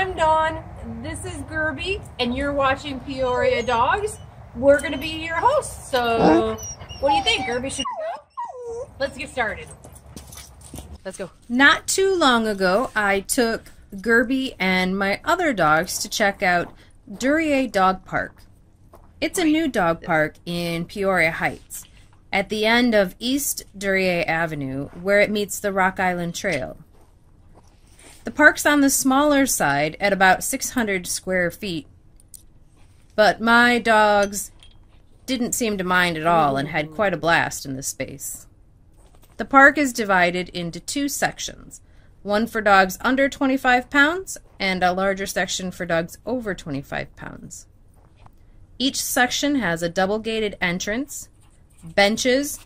I'm Dawn, this is Gerby, and you're watching Peoria Dogs. We're going to be your hosts, so what do you think, Gerby? Should we go? Let's get started. Let's go. Not too long ago, I took Gerby and my other dogs to check out Duryea Dog Park. It's a new dog park in Peoria Heights, at the end of East Duryea Avenue, where it meets the Rock Island Trail. The park's on the smaller side at about 600 square feet, but my dogs didn't seem to mind at all and had quite a blast in the space. The park is divided into two sections, one for dogs under 25 pounds and a larger section for dogs over 25 pounds. Each section has a double-gated entrance, benches,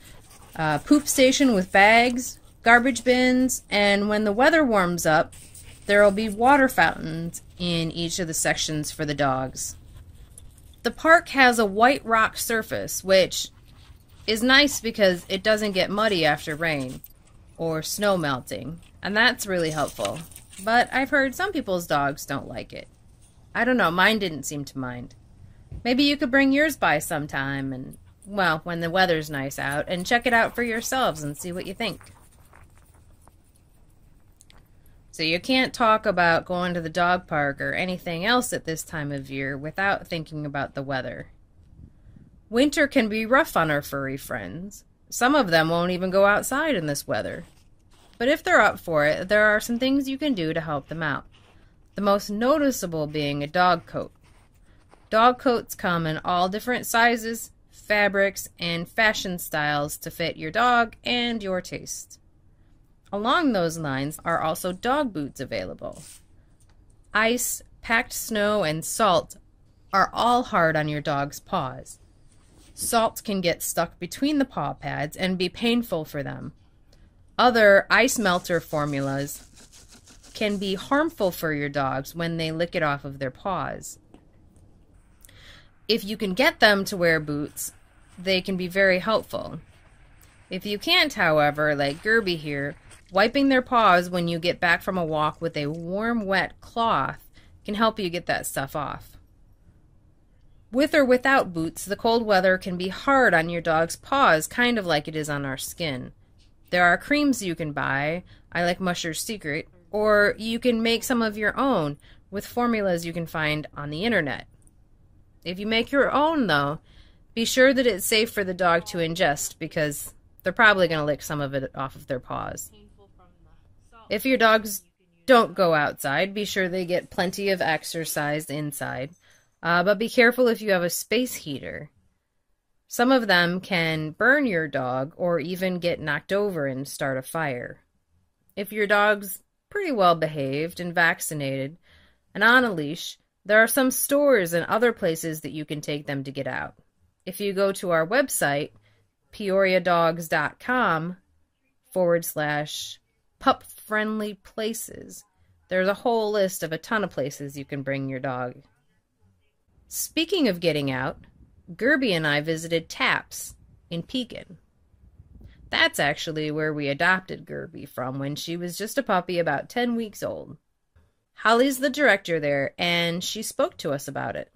a poop station with bags, garbage bins, and when the weather warms up, there will be water fountains in each of the sections for the dogs. The park has a white rock surface, which is nice because it doesn't get muddy after rain or snow melting, and that's really helpful. But I've heard some people's dogs don't like it. I don't know, mine didn't seem to mind. Maybe you could bring yours by sometime and, well, when the weather's nice out, and check it out for yourselves and see what you think. So you can't talk about going to the dog park or anything else at this time of year without thinking about the weather. Winter can be rough on our furry friends. Some of them won't even go outside in this weather. But if they're up for it, there are some things you can do to help them out. The most noticeable being a dog coat. Dog coats come in all different sizes, fabrics, and fashion styles to fit your dog and your taste. Along those lines are also dog boots available. Ice, packed snow, and salt are all hard on your dog's paws. Salt can get stuck between the paw pads and be painful for them. Other ice melter formulas can be harmful for your dogs when they lick it off of their paws. If you can get them to wear boots, they can be very helpful. If you can't, however, like Gerby here, wiping their paws when you get back from a walk with a warm, wet cloth can help you get that stuff off. With or without boots, the cold weather can be hard on your dog's paws, kind of like it is on our skin. There are creams you can buy, I like Musher's Secret, or you can make some of your own with formulas you can find on the internet. If you make your own, though, be sure that it's safe for the dog to ingest, because they're probably going to lick some of it off of their paws. If your dogs don't go outside, be sure they get plenty of exercise inside. But be careful if you have a space heater. Some of them can burn your dog or even get knocked over and start a fire. If your dog's pretty well behaved and vaccinated and on a leash, there are some stores and other places that you can take them to get out. If you go to our website, peoriadogs.com/pup-friendly places, there's a whole list of a ton of places you can bring your dog. Speaking of getting out, Gerby and I visited TAPS in Pekin. That's actually where we adopted Gerby from when she was just a puppy about 10 weeks old. Holly's the director there, and she spoke to us about it.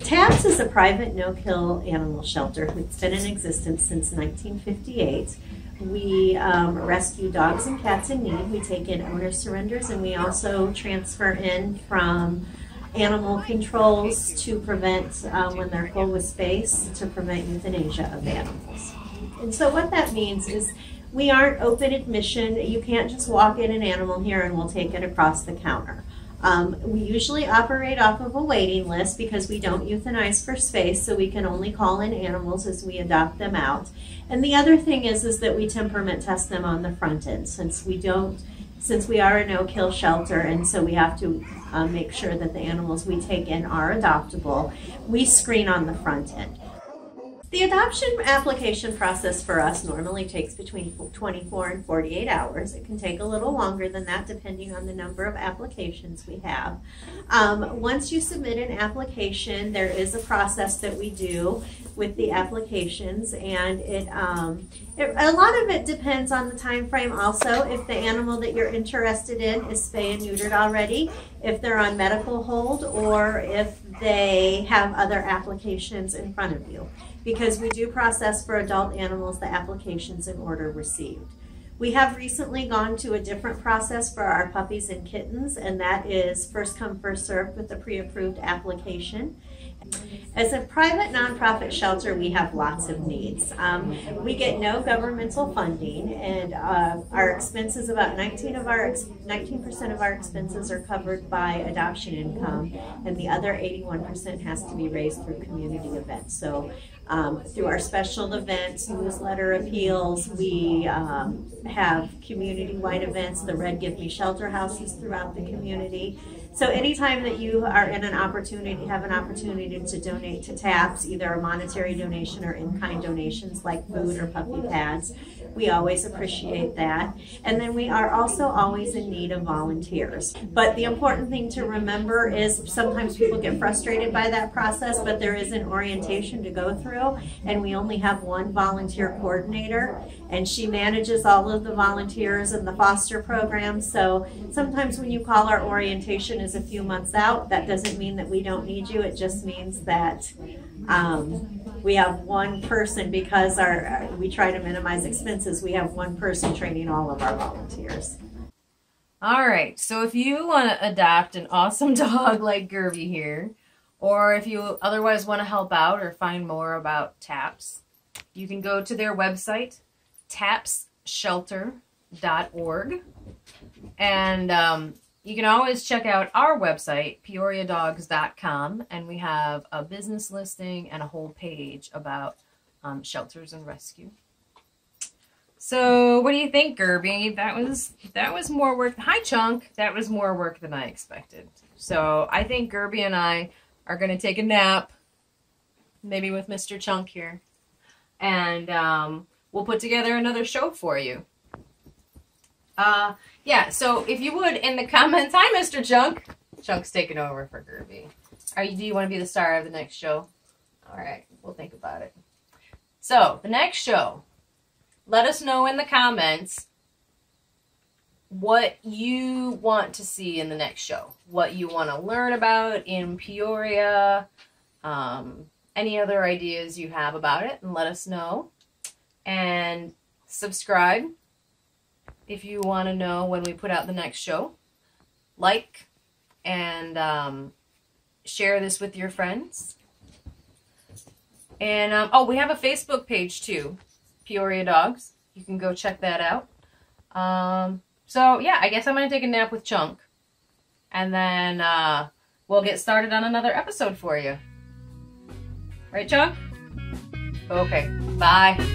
TAPS is a private no-kill animal shelter. It's been in existence since 1958. We rescue dogs and cats in need. We take in owner surrenders, and we also transfer in from animal controls to prevent, when they're full with space, to prevent euthanasia of animals. And so what that means is we aren't open admission. You can't just walk in an animal here and we'll take it across the counter. We usually operate off of a waiting list because we don't euthanize for space, so we can only call in animals as we adopt them out. And the other thing is that we temperament test them on the front end, since we are a no-kill shelter, and so we have to make sure that the animals we take in are adoptable. We screen on the front end. The adoption application process for us normally takes between 24 and 48 hours. It can take a little longer than that depending on the number of applications we have. Once you submit an application, there is a process that we do with the applications, and a lot of it depends on the time frame. Also, if the animal that you're interested in is spayed and neutered already, if they're on medical hold, or if they have other applications in front of you, because we do process for adult animals the applications in order received. We have recently gone to a different process for our puppies and kittens, and that is first come, first served with the pre-approved application. As a private nonprofit shelter, we have lots of needs. We get no governmental funding, and our expenses, about 19% of our expenses are covered by adoption income, and the other 81% has to be raised through community events. So through our special events, newsletter appeals, we have community-wide events, the Red Give Me Shelter houses throughout the community. So anytime that you are in an opportunity, have an opportunity to donate to TAPS, either a monetary donation or in-kind donations like food or puppy pads, we always appreciate that. And then we are also always in need of volunteers. But the important thing to remember is sometimes people get frustrated by that process, but there is an orientation to go through, and we only have one volunteer coordinator, and she manages all of the volunteers in the foster program. So sometimes when you call our orientation is a few months out, that doesn't mean that we don't need you. It just means that we have one person, because we try to minimize expenses, we have one person training all of our volunteers. All right, so if you want to adopt an awesome dog like Gerby here, or if you otherwise want to help out or find more about TAPS, you can go to their website, tapsshelter.org, and you can always check out our website, peoriadogs.com, and we have a business listing and a whole page about shelters and rescue. So what do you think, Gerby? That was more work. Hi, Chunk. That was more work than I expected. So I think Gerby and I are going to take a nap, maybe with Mr. Chunk here, and we'll put together another show for you. Yeah, so if you would, in the comments, hi, Mr. Chunk. Chunk's taking over for Gerby. Do you want to be the star of the next show? All right, we'll think about it. So the next show, let us know in the comments what you want to see in the next show, what you want to learn about in Peoria, any other ideas you have about it, and let us know. And subscribe if you want to know when we put out the next show. Like and share this with your friends. And oh, we have a Facebook page too, Peoria Dogs. You can go check that out. So, yeah, I guess I'm going to take a nap with Chunk, and then we'll get started on another episode for you. Right, Chunk? Okay, bye.